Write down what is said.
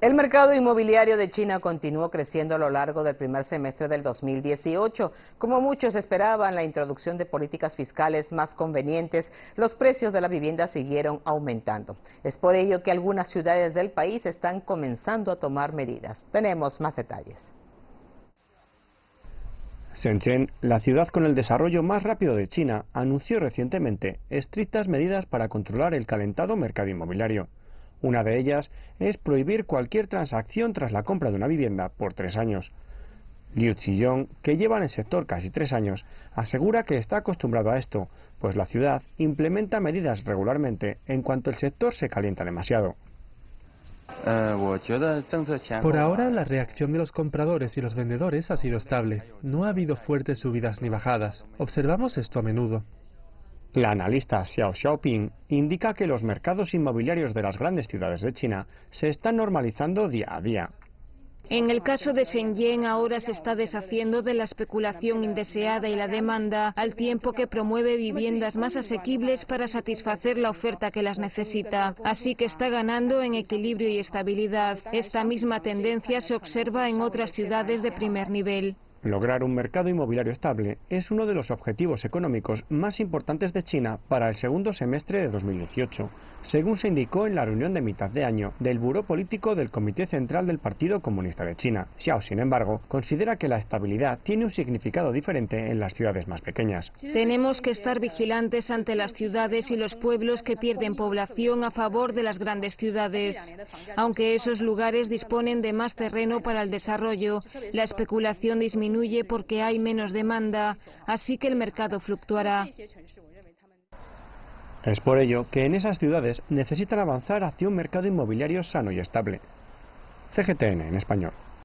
El mercado inmobiliario de China continuó creciendo a lo largo del primer semestre del 2018. Como muchos esperaban la introducción de políticas fiscales más convenientes, los precios de la vivienda siguieron aumentando. Es por ello que algunas ciudades del país están comenzando a tomar medidas. Tenemos más detalles. Shenzhen, la ciudad con el desarrollo más rápido de China, anunció recientemente estrictas medidas para controlar el calentado mercado inmobiliario. Una de ellas es prohibir cualquier transacción tras la compra de una vivienda por 3 años. Liu Xijiong, que lleva en el sector casi 3 años, asegura que está acostumbrado a esto, pues la ciudad implementa medidas regularmente en cuanto el sector se calienta demasiado. Por ahora, la reacción de los compradores y los vendedores ha sido estable. No ha habido fuertes subidas ni bajadas. Observamos esto a menudo. La analista Xiao Xiaoping indica que los mercados inmobiliarios de las grandes ciudades de China se están normalizando día a día. En el caso de Shenyang ahora se está deshaciendo de la especulación indeseada y la demanda, al tiempo que promueve viviendas más asequibles para satisfacer la oferta que las necesita. Así que está ganando en equilibrio y estabilidad. Esta misma tendencia se observa en otras ciudades de primer nivel. Lograr un mercado inmobiliario estable es uno de los objetivos económicos más importantes de China para el segundo semestre de 2018, según se indicó en la reunión de mitad de año del Buró Político del Comité Central del Partido Comunista de China. Xiao, sin embargo, considera que la estabilidad tiene un significado diferente en las ciudades más pequeñas. Tenemos que estar vigilantes ante las ciudades y los pueblos que pierden población a favor de las grandes ciudades. Aunque esos lugares disponen de más terreno para el desarrollo, la especulación disminuye porque hay menos demanda, así que el mercado fluctuará. Es por ello que en esas ciudades necesitan avanzar hacia un mercado inmobiliario sano y estable. CGTN en Español.